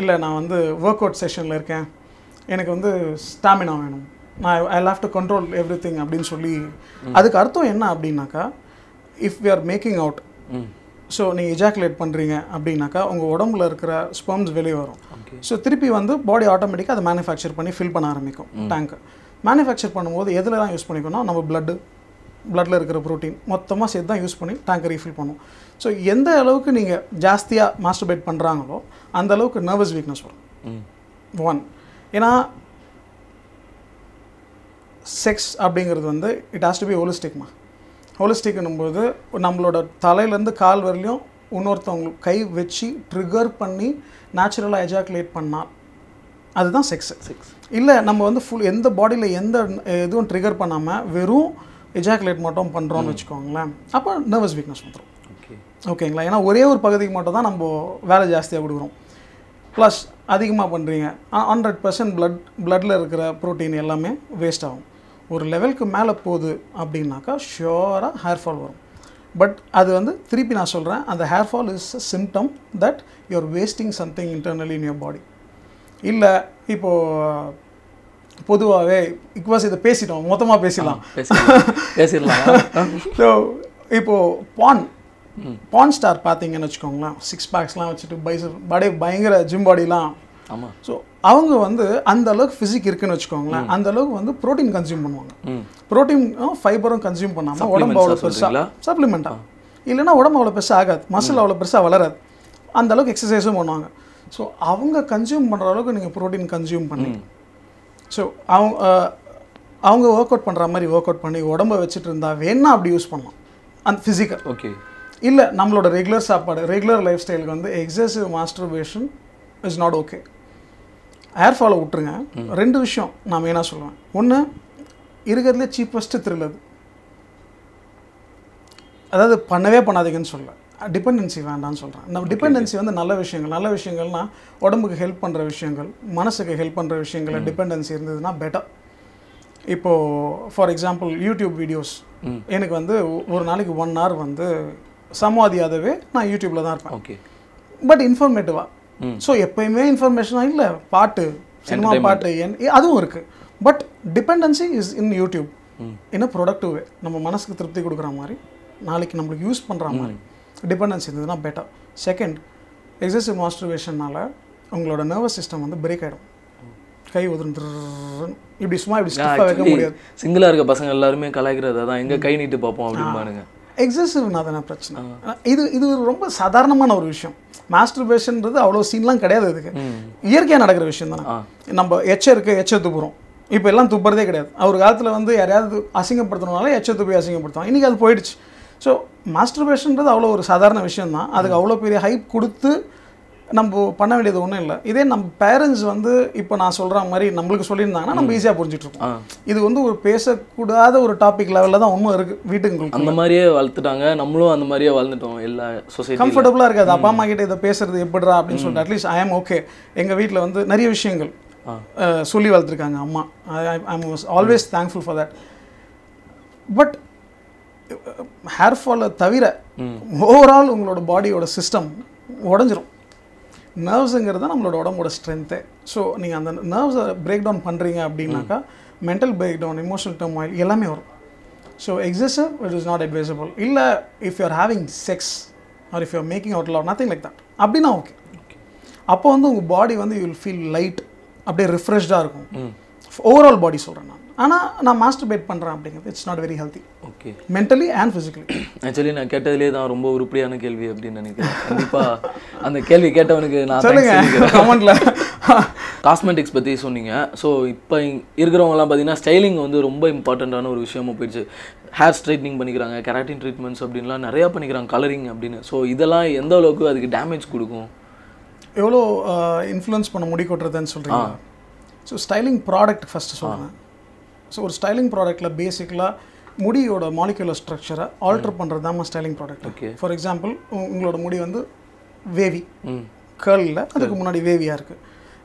இல்ல நான் வந்து வொர்க் அவுட் செஷன்ல இருக்கேன் எனக்கு வந்து ஸ்டாமினா வேணும் நான் I have to control everything அப்படினு சொல்லி அதுக்கு அர்த்தம் என்ன அப்படினாக்கா if we are making out so நீ எஜாகுலேட் பண்றீங்க அப்படினாக்கா உங்க உடம்புல இருக்கிற ஸ்பெர்ம்ஸ் வெளிய வரும் சோ திருப்பி வந்து பாடி ஆட்டோமேட்டிக்கா அதை manufacture பண்ணி fill பண்ண ஆரம்பிக்கும் டாங்க் manufacture பண்ணும்போது எதுல தான் யூஸ் பண்ணிக்கணும் நம்ம blood bloodல இருக்கிற புரோட்டீன் மொத்தமா சேர்த்து தான் யூஸ் பண்ணி டாங்க ரீஃபில் பண்ணுவோம் சோ எந்த அளவுக்கு நீங்க ಜಾಸ್ತಿயா மாஸ்டர்பேட் பண்றாங்களோ அந்த அளவுக்கு நர்வஸ் வீக்னஸ் வரும் one ஏனா செக்ஸ் அப்படிங்கிறது வந்து it has to be holistic மா ஹோலிஸ்டிக்னும்போது நம்மளோட தலையில இருந்து கால் வரையிலும் இன்னொருத்தவங்க கை வெச்சி ட்ரிகர் பண்ணி நேச்சுரலா எஜாகுலேட் பண்ணா அதுதான் செக்ஸ் இல்ல நம்ம வந்து ফুল எந்த பாடியில எந்த எதுவும் ட்ரிகர் பண்ணாம வெறும் ejaculate மட்டும் பண்றோம்னு வெச்சுக்கோங்களே அப்ப nervous weakness வந்துரும் ஓகே ஓகேங்களா ஏனா ஒரே ஒரு பகுதிக்கு மட்டும் தான் நம்ம வேலை ಜಾಸ್ತಿயா குடுக்குறோம் ப்ளஸ் அதிகமா பண்றீங்க one hundred percent blood bloodல இருக்கிற புரோட்டீன் எல்லாமே வேஸ்ட் ஆகும் ஒரு லெவலுக்கு மேல போகுது அப்படினாக்கா ஷூரா ஹேர் ஃபால் வரும் பட் அது வந்து திருப்பி நான் சொல்றேன் அந்த hair fall is a symptom that you are wasting something internally in your body இல்ல இப்போ பொதுவாவே இக்வாஸ் இத பேசிட்டோம் மொத்தமா பேசிடலாம் பேசிடலாம் சோ இப்போ பான் பான் ஸ்டார் பாத்தீங்கன்னு வெச்சுக்கோங்களா six packs-லாம் வச்சிட்டு பாடி பயங்கர ஜிம் பாடிலாம் ஆமா சோ அவங்க வந்து அந்த அளவுக்கு ஃபிசிக் இருக்குன்னு வெச்சுக்கோங்களா அந்த அளவுக்கு வந்து புரோட்டீன் கன்சூம் பண்ணுவாங்க புரோட்டீன் ஃபைபரும் கன்சூம் பண்ணாம உடம்பு அவ்வளவு பெருசா சப்ளிமெண்டா இல்லனா உடம்பு அவ்வளவு பெருசா ஆகாது மசில் அவ்வளவு பெருசா வளராது அந்த அளவுக்கு எக்சர்சைஸும் பண்ணுவாங்க சோ அவங்க கன்சூம் பண்ற அளவுக்கு நீங்க புரோட்டீன் கன்சூம் பண்ணி சோ அவங்க அவங்க வொர்க் அவுட் பண்ற மாதிரி வொர்க் அவுட் பண்ணி உடம்ப வெச்சிட்டு இருந்தா வேணா அப்படி யூஸ் பண்ணலாம் அந்த ஃபிசிக்கல் ஓகே இல்ல நம்மளோட ரெகுலர் சாப்பாடு ரெகுலர் லைஃப் ஸ்டைலுக்கு வந்து excessive masturbation is not okay hair fall விட்டுருங்க ரெண்டு விஷயம் நான் வேணா சொல்றேன் ஒன்னு இருக்குறதுல சீப்பஸ்ட் த்ரில் அது அதாவது பண்ணவே பண்ணாதீங்கன்னு சொல்றேன் டிபெண்டன்சி வேண்டாம்னு சொல்றேன் நம்ம டிபெண்டன்சி வந்து நல்ல விஷயங்கள் நல்ல விஷயங்கள்னா உடம்புக்கு ஹெல்ப் பண்ற விஷயங்கள் மனசுக்கு ஹெல்ப் பண்ற விஷயங்கள டிபெண்டன்சி இருந்ததுனா பெட்டர் இப்போ ஃபார் எக்ஸாம்பிள் YouTube வீடியோஸ் எனக்கு வந்து ஒரு நாளைக்கு one hour வந்து சமாதியாதவே நான் YouTubeல தான் இருப்பேன் ஓகே பட் இன்ஃபர்மேட்டிவா சோ எப்பவுமே இன்ஃபர்மேஷனா இல்ல பாட்டு சினிமா பாட்டு அதுவும் இருக்கு but dependency is in YouTube in a productive way நம்ம மனசுக்கு திருப்தி கொடுக்கிற மாதிரி நாளைக்கு நமக்கு யூஸ் பண்ற மாதிரி டிபெண்டன்ஸ் இருந்ததுனா பெட்டர் செகண்ட் எக்ஸசிவ் மாஸ்டர்பேஷனால உங்களோட நர்வஸ் சிஸ்டம் வந்து பிரேக் ஆயிடும் கை உதிர்ந்து இப்படி சும்மா இப்படி ஸ்டிஃபா வைக்க முடியாது சிங்கிளா இருக்க பசங்க எல்லாரும் கலாய்க்கிறது அதான் எங்க கை நீட்டி பாப்போம் அப்படிமானுங்க எக்ஸசிவ்னாதான பிரச்சனை இது இது ரொம்ப சாதாரணமான ஒரு விஷயம் மாஸ்டர்பேஷன்ன்றது அவ்வளவு சீன்லாம் கிடையாது அதுக்கு இயற்கையா நடக்கிற விஷயம் தான நம்ம எச்ச இருக்க எச்ச துப்புறோம் இப்போ எல்லாம் துப்புறதே கிடையாது ஒரு காலத்துல வந்து யாரையாவது அசிங்கப்படுத்தணும்னால எச்ச துப்பி அசிங்கப்படுத்துவாங்க இன்னைக்கு அது போயிடுச்சு சோ மாஸ்டர்பேஷன்ன்றது அவ்வளோ ஒரு சாதாரண விஷயம் தான் அதுக்கு அவ்வளோ பெரிய ஹைப் கொடுத்து நம்ம பண்ண வேண்டியது ஒன்றும் இல்லை இதே நம்ம பேரண்ட்ஸ் வந்து இப்போ நான் சொல்கிற மாதிரி நம்மளுக்கு சொல்லியிருந்தாங்கன்னா நம்ம ஈஸியாக புரிஞ்சுட்டு இருக்கோம் இது வந்து ஒரு பேசக்கூடாத ஒரு டாபிக் லெவலில் தான் ஒன்றும் இருக்குது வீட்டுங்களுக்கு அந்த மாதிரியே வளர்த்துட்டாங்க நம்மளும் அந்த மாதிரியே வளர்ந்துட்டோம் எல்லா சொசைட்டி கம்ஃபர்டபுளாக இருக்காது அப்பா அம்மா கிட்ட இதை பேசுறது எப்படிடா அப்படின்னு சொல்லிட்டு அட்லீஸ்ட் ஐ ஆம் ஓகே எங்கள் வீட்டில் வந்து நிறைய விஷயங்கள் சொல்லி வளர்த்துருக்காங்க அம்மா I am always thankful for that but hair fall தவிர ஓவரால் உங்களோட பாடியோட சிஸ்டம் உடஞ்சிரும் நர்வ்ஸுங்கிறது தான் நம்மளோட உடம்போட ஸ்ட்ரென்த்து ஸோ நீங்கள் அந்த நர்வ்ஸை பிரேக் டவுன் பண்ணுறீங்க அப்படின்னாக்கா mental break down emotional turmoil எல்லாமே வரும் so excessive it is not advisable இல்லை if you are having sex or if you are making out love nothing like that அப்படின்னா ஓகே அப்போ வந்து உங்க body வந்து you will feel light அப்படியே refreshed-ஆ இருக்கும் overall body சொல்றேன் நான் ஆனா நான் மாஸ்டர்பேட் பண்றேன் அப்படிங்கிறது it's not very healthy okay mentally and physically actually நான் கேட்டதிலே தான் ரொம்ப உருப்படியான கேள்வி அப்படி நினைக்கிறேன் கண்டிப்பா அந்த கேள்வி கேட்டவனுக்கு நான் சொல்லுங்க கமெண்ட்ல காஸ்மெடிக்ஸ் பத்தி சொன்னீங்க சோ இப்போ இருக்குறவங்க எல்லாம் பாத்தீங்கன்னா ஸ்டைலிங் வந்து ரொம்ப இம்பார்ட்டன்ட்டான ஒரு விஷயமா போயிடுச்சு hair straightening பண்ணிக்கறாங்க keratin treatments அப்படிலாம் நிறைய பண்ணிக்கறாங்க coloring அப்படினு சோ இதெல்லாம் எந்த அளவுக்கு அதுக்கு damage கொடுக்கும் எவ்ளோ influence பண்ண முடி கொட்றதுன்னு சொல்றீங்க சோ ஸ்டைலிங் ப்ராடக்ட் ஃபர்ஸ்ட் சொல்றேன் சோ ஒரு ஸ்டைலிங் ப்ராடக்ட்ல பேசிக்கலா முடியோட மாலிகுலர் ஸ்ட்ரக்சரை ஆல்டர் பண்றது தான் ஸ்டைலிங் ப்ராடக்ட் ஃபார் எக்ஸாம்பிள் உங்களோட முடி வந்து வேவி curl இல்ல அதுக்கு முன்னாடி வேவியா இருக்கு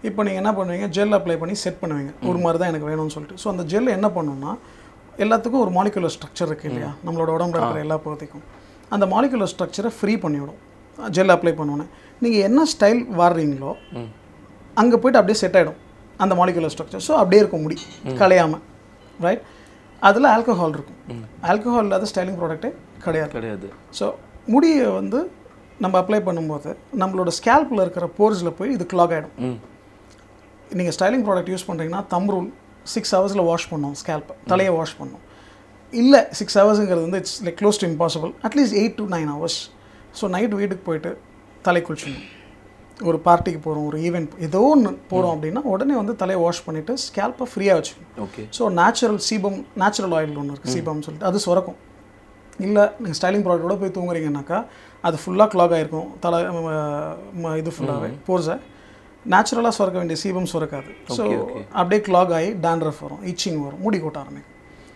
இப்போ நீங்க என்ன பண்ணுவீங்க ஜெல் அப்ளை பண்ணி செட் பண்ணுவீங்க ஒரு மாதிரி தான் எனக்கு வேணும்னு சொல்லிட்டு சோ அந்த ஜெல் என்ன பண்ணும்னா எல்லாத்துக்கும் ஒரு மாலிகுலர் ஸ்ட்ரக்சர் இருக்கு இல்லையா நம்மளோட உடம்புல இருக்கிற எல்லா பகுதிக்கும் அந்த மாலிகுலர் ஸ்ட்ரக்சரை ஃப்ரீ பண்ணிவிடும் ஜெல் அப்ளை பண்ணோனே நீங்க என்ன ஸ்டைல் வாரறீங்களோ அங்க போய்ட்டு அப்படியே செட் ஆயிடும் அந்த மாலிகுலர் ஸ்ட்ரக்சர் சோ அப்படியே இருக்கும் முடி கலையாம ரைட் அதுல ஆல்கஹால் இருக்கும் ஆல்கஹால் இல்லாத ஸ்டைலிங் ப்ராடக்ட் கிடையாது கிடையாது சோ முடி வந்து நம்ம அப்ளை பண்ணும்போது நம்மளோட ஸ்கேல்ப்ல இருக்கிற போர்ஸ்ல போய் இது கிளாக் ஆயிடும் நீங்க ஸ்டைலிங் ப்ராடக்ட் யூஸ் பண்றீங்கன்னா thumb rule six hours la wash pannom scalp thalaiya wash pannom illa six hours ingirundhu it's like close to impossible at least eight to nine hours so night veedukku poitu thalai kulichidum oru party ku porom oru event edho porom appadina odane vandu thalai wash pannittu scalp free ah vechikkum okay so natural sebum natural oil onnu irukku sebum solittu adu sorakum illa neenga styling product oda poi thoongringa nakka adu full ah clog aayirkum thalai idu full ah pores ah நேச்சுரலா சொர்க்க வேண்டிய sebum சொர்க்காது so அப்படியே clog ஆயி dandruff வரும் itching வரும் முடி கொட்ட ஆரம்பிக்கும்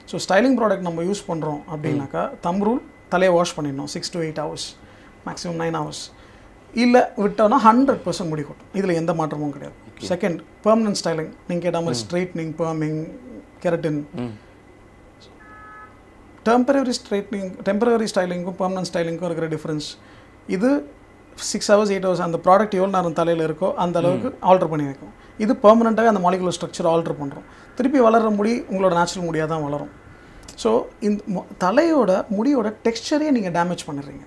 சோ ஸ்டைலிங் ப்ராடக்ட் நம்ம யூஸ் பண்றோம் அப்படினாக்கா தம் ரூல் தலைய வாஷ் பண்ணிடணும் six to eight hours maximum nine hours இல்ல விட்டோம்னா one hundred percent முடி கொட்டும் இதுல எந்த மாற்றமும் கிடையாது செகண்ட் பெர்மனன்ட் ஸ்டைலிங் நீங்க கேட்ட மாதிரி straightening perming keratin temporary straightening temporary ஸ்டைலிங்கும் பெர்மனன்ட் ஸ்டைலிங்கும் இருக்கிற டிஃபரன்ஸ் இது six hours eight hours அந்த ப்ராடக்ட் எவ்வளோ நேரம் தலையில் இருக்கோ அந்த அளவுக்கு ஆல்டர் பண்ணி வைக்கும் இது பெர்மனெண்ட்டாகவே அந்த மாலிகுலர் ஸ்ட்ரக்சர் ஆல்டர் பண்ணுறோம் திருப்பி வளர்கிற முடி உங்களோட நேச்சுரல் முடியாக தான் வளரும் ஸோ இந்த தலையோட முடியோட டெக்ஸ்சரையே நீங்கள் டேமேஜ் பண்ணுறீங்க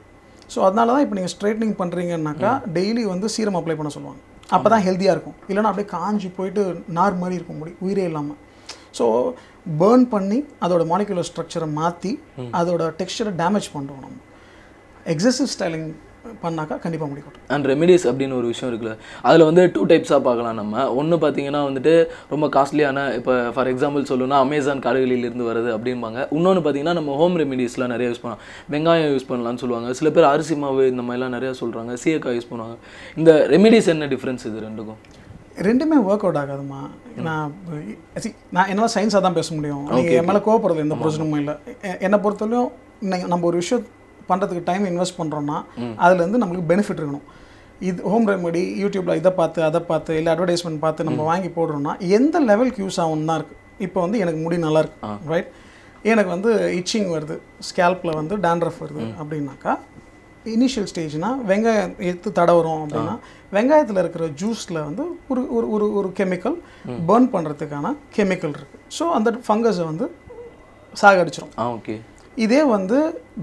ஸோ அதனால தான் இப்போ நீங்கள் ஸ்ட்ரைட்னிங் பண்ணுறீங்கன்னாக்கா டெய்லி வந்து சீரம் அப்ளை பண்ண சொல்லுவாங்க அப்போ தான் ஹெல்த்தியாக இருக்கும் இல்லைன்னா அப்படியே காஞ்சி போயிட்டு நார் மாதிரி இருக்கும் முடி உயிரே இல்லாமல் ஸோ பேர்ன் பண்ணி அதோட மாலிகுலர் ஸ்ட்ரக்சரை மாற்றி அதோட டெக்ஸ்சரை டேமேஜ் பண்ணுறோம் நம்ம எக்ஸசிவ் ஸ்டைலிங் பண்ணாக்கா கண்டிப்பா முடிக்கும் அண்ட் ரெமிடிஸ் அப்படின ஒரு விஷயம் இருக்குல அதுல வந்து two டைப்ஸா பார்க்கலாம் நம்ம ஒன்னு பாத்தீங்கன்னா வந்துட்டு ரொம்ப காஸ்ட்லியான இப்ப ஃபார் எக்ஸாம்பிள் சொல்லுனா Amazon கடைகளில இருந்து வரது அப்படிம்பாங்க இன்னொன்னு பாத்தீங்கன்னா நம்ம ஹோம் ரெமிடிஸ்லாம் நிறைய யூஸ் பண்ணலாம் வெங்காயம் யூஸ் பண்ணலாம்னு சொல்வாங்க சில பேர் அரிசி மாவு இந்த மாதிரி எல்லாம் நிறைய சொல்றாங்க சீயக்காய் யூஸ் பண்ணுவாங்க இந்த ரெமிடிஸ் என்ன டிஃபரன்ஸ் இது ரெண்டுக்கும் ரெண்டுமே வொர்க் அவுட் ஆகாதுமா நான் நான் என்ன சயின்ஸா தான் பேச முடியும் நீங்க எம்எல்ஏ கோபப்படுறது எந்த பிரச்சனமும் இல்ல என்ன பொறுத்தலயும் நம்ம ஒரு விஷயம் பண்றதுக்கு டைம் இன்வெஸ்ட் பண்றோம்னா அதுல இருந்து நமக்கு பெனிஃபிட் இருக்கணும் இது ஹோம் ரெமெடி யூடியூப்ல இத பார்த்து அத பார்த்து இல்ல அட்வர்டைஸ்மென்ட் பார்த்து நம்ம வாங்கி போடுறோம்னா எந்த லெவலுக்கு யூஸ் ஆகும்னா இருக்கு இப்போ வந்து எனக்கு முடி நல்லா இருக்கு ரைட் எனக்கு வந்து இச்சிங் வருது ஸ்கேல்ப்ல வந்து டாண்ட்ரஃப் வருது அப்படினாக்கா இனிஷியல் ஸ்டேஜ்னா வெங்காயம் எடுத்து தடவறோம் அப்படினா வெங்காயத்துல இருக்கிற ஜூஸ்ல வந்து ஒரு ஒரு ஒரு கெமிக்கல் பர்ன் பண்றதுக்கான கெமிக்கல் இருக்கு சோ அந்த ஃபங்கஸை வந்து சாகடிச்சிரும் ஆ ஓகே இதே வந்து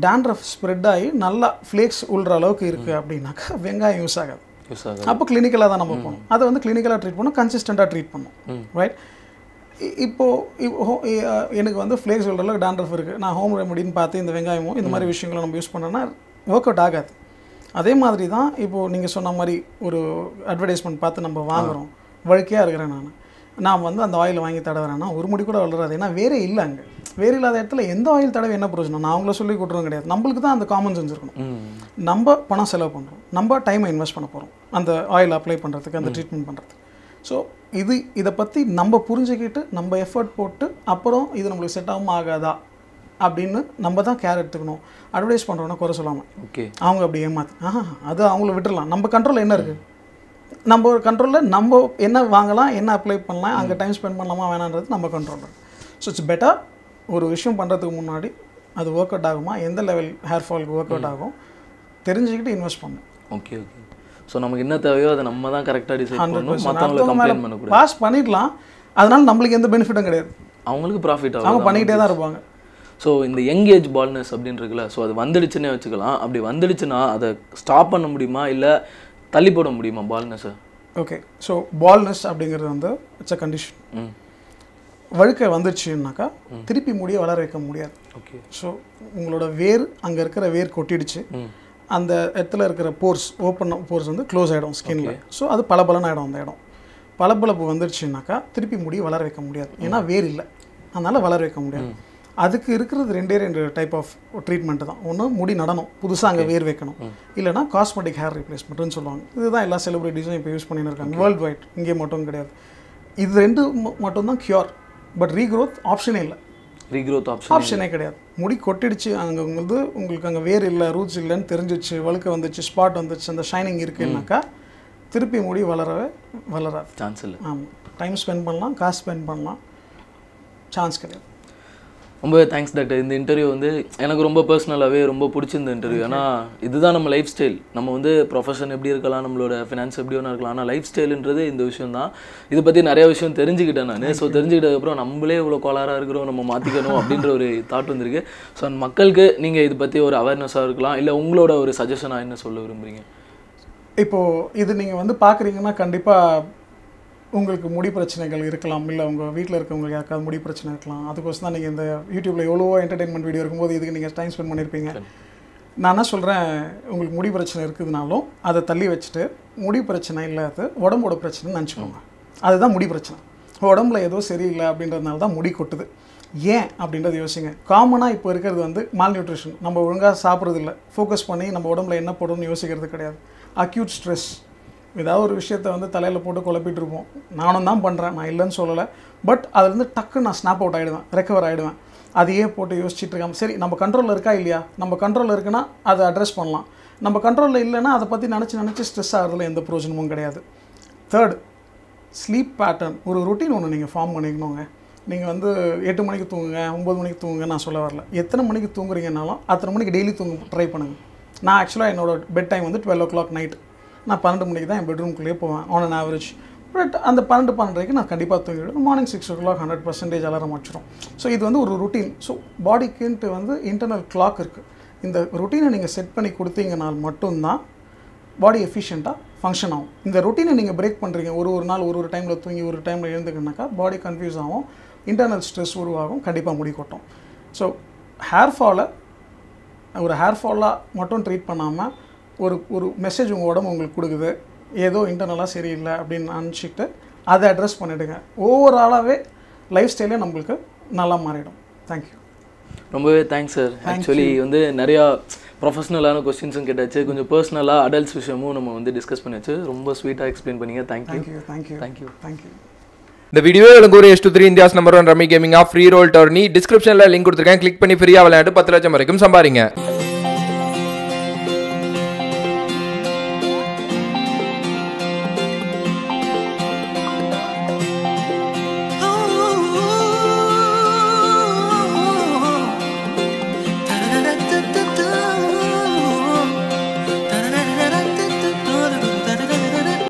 டாண்ட்ரஃப் ஸ்ப்ரெட் ஆகி நல்லா ஃப்ளேக்ஸ் உள்ற அளவுக்கு இருக்குது அப்படின்னாக்கா வெங்காயம் யூஸ் ஆகாது யூஸ் ஆகாது அப்போ கிளினிக்கலாக தான் நம்ம போகணும் அதை வந்து கிளினிக்கலாக ட்ரீட் பண்ணணும் கன்சிஸ்டண்டாக ட்ரீட் பண்ணணும் ரைட் இப்போது எனக்கு வந்து ஃப்ளேக்ஸ் உள்ள அளவுக்கு டாண்ட்ரஃப் இருக்குது நான் ஹோம் ரெமடின்னு பார்த்து இந்த வெங்காயமும் இந்த மாதிரி விஷயங்களை நம்ம யூஸ் பண்ணோன்னா ஒர்க் அவுட் ஆகாது அதே மாதிரி தான் இப்போது நீங்கள் சொன்ன மாதிரி ஒரு அட்வர்டைஸ்மெண்ட் பார்த்து நம்ம வாங்குகிறோம் வழுக்கையாக இருக்கிறேன் நான் நான் வந்து அந்த ஆயில் வாங்கி தடவுறேன்னா ஒரு முடி கூட வளராது ஏன்னா வேறே இல்லை அங்கே வேறு இல்லாத இடத்துல எந்த ஆயில் தடவை என்ன பிரச்சனை நான் அவங்கள சொல்லி கொடுறோம் கிடையாது நம்மளுக்கு தான் அந்த காமன் சென்ஸ் இருக்கணும் நம்ம பணம் செலவு பண்ணுறோம் நம்ம டைமை இன்வெஸ்ட் பண்ண போகிறோம் அந்த ஆயில் அப்ளை பண்ணுறதுக்கு அந்த ட்ரீட்மெண்ட் பண்ணுறதுக்கு ஸோ இது இதை பற்றி நம்ம புரிஞ்சுக்கிட்டு நம்ம எஃபர்ட் போட்டு அப்புறம் இது நம்மளுக்கு செட் ஆகும் ஆகாதா அப்படின்னு நம்ம தான் கேர் எடுத்துக்கணும் அட்வர்டைஸ் பண்ணுறோன்னா குறை சொல்லாமல் ஓகே அவங்க அப்படி ஏமாத்து ஆஹா அது அவங்கள விட்டுடலாம் நம்ம கண்ட்ரோலில் என்ன இருக்குது நம்ம ஒரு கண்ட்ரோலில் நம்ம என்ன வாங்கலாம் என்ன அப்ளை பண்ணலாம் அங்கே டைம் ஸ்பெண்ட் பண்ணலாமா வேணான்றது நம்ம கண்ட்ரோல் ஸோ இட்ஸ் பெட்டர் ஒரு விஷயம் பண்ணுறதுக்கு முன்னாடி அது ஒர்க் அவுட் ஆகுமா எந்த லெவல் ஹேர் ஃபாலுக்கு ஒர்க் அவுட் ஆகும் தெரிஞ்சுக்கிட்டு இன்வெஸ்ட் பண்ணணும் ஓகே ஓகே ஸோ நமக்கு என்ன தேவையோ அதை நம்ம தான் கரெக்டாக டிசைட் பண்ணணும் மற்றவங்களுக்கு கம்ப்ளைண்ட் பண்ணக்கூடாது பாஸ் பண்ணிடலாம் அதனால் நம்மளுக்கு எந்த பெனிஃபிட்டும் கிடையாது அவங்களுக்கு ப்ராஃபிட் ஆகும் அவங்க பண்ணிக்கிட்டே தான் இருப்பாங்க ஸோ இந்த யங் ஏஜ் பால்னஸ் அப்படின்னு இருக்குல்ல ஸோ அது வந்துடுச்சுன்னே வச்சுக்கலாம் அப்படி வந்துடுச்சுன்னா அதை ஸ்டாப் பண்ண முடியுமா இல்லை தள்ளி போட முடியுமா பால்னஸை Okay, so baldness is it's a condition. Mm. வழுக்க வந்துச்சுன்னாக்கா திருப்பி முடிய வளர வைக்க முடியாது. ஓகே. சோ உங்களோட வேர் அங்க இருக்கிற வேர் கொட்டிடுச்சு. அந்த எத்துல இருக்கிற போர்ஸ் ஓபன் போர்ஸ் வந்து க்ளோஸ் ஆயிடும் ஸ்கின்ல. சோ அது பலபலன ஆயிடும் அந்த இடம். பலபலப்பு வந்துச்சுன்னாக்கா திருப்பி முடிய வளர வைக்க முடியாது. ஏனா வேர் இல்ல. அதனால வளர வைக்க முடியாது. அதுக்கு இருக்குது ரெண்டே ரெண்டு டைப் ஆஃப் ட்ரீட்மென்ட் தான். ஒன்னு முடி நடணும். புதுசா அங்க வேர் வைக்கணும். இல்லனா காஸ்மெடிக் ஹேர் ரீப்ளேஸ்மென்ட் னு சொல்வாங்க. இதுதான் எல்லா செலிபிரிட்டி டிசைன் இப்ப யூஸ் பண்ணிட்டு இருக்காங்க. வேர்ல்ட் வைட் இங்கே மட்டும் கிடையாது. இது ரெண்டு மட்டும் தான் cure. But regrowth option is Regrowth option option is not. முடி கொட்டிடுச்சு அங்க உங்களுக்கு உங்களுக்கு அங்க வேர் இல்ல ரூட்ஸ் இல்லன்னு தெரிஞ்சிச்சு வழுக்க வந்துச்சு ஸ்பாட் வந்துச்சு அந்த ஷைனிங் இருக்குன்னாக்கா திருப்பி முடி வளரவே வளராது சான்ஸ் இல்ல. ஆமா டைம் ஸ்பெண்ட் பண்ணலாம் காசு ஸ்பெண்ட் பண்ணலாம் சான்ஸ் கிடையாது. ரொம்ப தேங்க்ஸ் டாக்டர் இந்த இன்டர்வியூ வந்து எனக்கு ரொம்ப पर्सनலாவே ரொம்ப பிடிச்சிருந்த இன்டர்வியூ. ஆனா இதுதான் நம்ம லைஃப் ஸ்டைல். நம்ம வந்து ப்ரொபஷன் எப்படி இருக்கலாம் நம்மளோட ஃபைனான்ஸ் எப்படி ஒண்ணா இருக்கலாம். ஆனா லைஃப் ஸ்டைல்ன்றது இந்த விஷயம் தான். இது பத்தி நிறைய விஷயம் தெரிஞ்சிக்கிட்டேன் நானே. சோ தெரிஞ்சிட்டதுக்கு அப்புறம் நம்மளே இவ்ளோ கோளாரா இருக்குறோம் நம்ம மாத்திக்கணும் அப்படின்ற ஒரு தாட் வந்திருக்கு. சோ மக்களுக்கு நீங்க இது பத்தி ஒரு அவேர்னஸா இருக்கலாம் இல்ல உங்களோட ஒரு சஜஷனா என்ன சொல்ல விரும்பறீங்க? இப்போ இது நீங்க வந்து பாக்குறீங்கன்னா கண்டிப்பா உங்களுக்கு முடி பிரச்சனைகள் இருக்கலாம் இல்ல உங்க வீட்ல இருக்கவங்களுக்கு யாருக்காவது முடி பிரச்சனை இருக்கலாம். அதுக்கோசம் தான் நீங்க இந்த YouTubeல எவ்வளவோ என்டர்டெயின்மென்ட் வீடியோ இருக்கும்போது இதுக்கு நீங்க டைம் ஸ்பெண்ட் பண்ணிருப்பீங்க. நான் என்ன சொல்றேன் உங்களுக்கு முடி பிரச்சனை இருக்குதுனாலும் அதை தள்ளி வச்சிட்டு முடி பிரச்சனை இல்லாத உடம்போட பிரச்சனை நினைச்சுக்கோங்க. அதுதான் முடி பிரச்சனை. உடம்புல ஏதோ சரியில்லை அப்படின்றதனால தான் முடி கொட்டுது. ஏன் அப்படின்றது யோசிங்க. காமனா இப்போ இருக்குது வந்து மால் நியூட்ரிஷன். நம்ம ஒழுங்கா சாப்பிறது இல்ல. ஃபோக்கஸ் பண்ணி நம்ம உடம்புல என்ன போடுறோம்னு யோசிக்கிறது கிடையாது. அக்யூட் ஸ்ட்ரெஸ் ஏதாவது ஒரு விஷயத்தை வந்து தலையில போட்டு குழப்பிட்டு இருப்போம். நானும் தான் பண்றேன் நான் இல்லன்னு சொல்லல. பட் அதுல இருந்து டக்கு நான் ஸ்னாப் அவுட் ஆயிடுவேன் ரெக்கவர் ஆயிடுவேன். அதையே போட்டு யோசிச்சிட்டு இருக்காம சரி நம்ம கண்ட்ரோல்ல இருக்கா இல்லையா நம்ம கண்ட்ரோல்ல இருக்குன்னா அதை அட்ரஸ் பண்ணலாம். நம்ம கண்ட்ரோல்ல இல்லைன்னா அதை பத்தி நினைச்சு நினைச்சு ஸ்ட்ரெஸ் ஆகிறதுல எந்த பிரயோஜனமும் கிடையாது. தேர்ட் ஸ்லீப் பேட்டர்ன் ஒரு ரொட்டீன் ஒன்று நீங்க ஃபார்ம் பண்ணிக்கணுங்க. நீங்க வந்து எட்டு மணிக்கு தூங்குங்க ஒன்பது மணிக்கு தூங்குங்க நான் சொல்ல வரல. எத்தனை மணிக்கு தூங்குறீங்கன்னாலும் அத்தனை மணிக்கு டெய்லி தூங்க ட்ரை பண்ணுங்க. நான் ஆக்சுவலாக என்னோட பெட் டைம் வந்து டுவெல் ஓ கிளாக் நைட். நான் பன்னெண்டு மணிக்கு தான் என் பெட்ரூம்குள்ளேயே போவேன் ஆன் அன் ஆவரேஜ். பட் அந்த பன்னெண்டு பன்னெண்டுக்கு நான் கண்டிப்பாக தூங்கிவிடுவேன். Morning six o'clock hundred percentage alarm வச்சிடும். ஸோ இது வந்து ஒரு ரொட்டீன். ஸோ பாடிக்குன்ட்டு வந்து இன்டர்னல் கிளாக் இருக்குது. இந்த ரொட்டீனை நீங்கள் செட் பண்ணி கொடுத்தீங்கனால் மட்டும்தான் பாடி எஃபிஷியண்ட்டாக ஃபங்க்ஷன் ஆகும். இந்த ரொட்டீனை நீங்கள் பிரேக் பண்ணுறீங்க ஒரு ஒரு நாள் ஒரு ஒரு டைமில் தூங்கி ஒரு டைமில் எழுந்துக்கனாக்கா பாடி கன்ஃபியூஸ் ஆகும் இன்டர்னல் ஸ்ட்ரெஸ் உருவாகும் கண்டிப்பாக முடிக்கட்டும். ஸோ ஹேர் ஃபாலை ஒரு ஹேர் ஃபாலாக மட்டும் ட்ரீட் பண்ணாமல் ஒரு ஒரு மெசேஜ் உங்கள் உடம்பு உங்களுக்கு கொடுக்குது ஏதோ இன்டர்னலாக சரியில்லை அப்படின்னு நினச்சிக்கிட்டு அதை அட்ரஸ் பண்ணிவிடுங்க. ஓவராலாகவே லைஃப் ஸ்டைலே நம்மளுக்கு நல்லா மாறிடும். தேங்க்யூ ரொம்பவே தேங்க்ஸ் சார். ஆக்சுவலி வந்து நிறையா ப்ரொஃபஷனலான கொஸ்டின்ஸும் கேட்டாச்சு கொஞ்சம் பர்சனலாக அடல்ட்ஸ் விஷயமும் நம்ம வந்து டிஸ்கஸ் பண்ணியாச்சு. ரொம்ப ஸ்வீட்டாக எக்ஸ்பிளைன் பண்ணிங்க. Thank you thank you thank you thank you. இந்த வீடியோ எனக்கு ஒரு S two three India's number one rummy கேமிங்கா ஃப்ரீ ரோல் டர்னி டிஸ்கிரிப்ஷனில் லிங்க் கொடுத்துருக்கேன். கிளிக் பண்ணி ஃப்ரீயாக விளையாண்டு பத்து லட்சம் வரைக்கும் சம்பாதிங்க.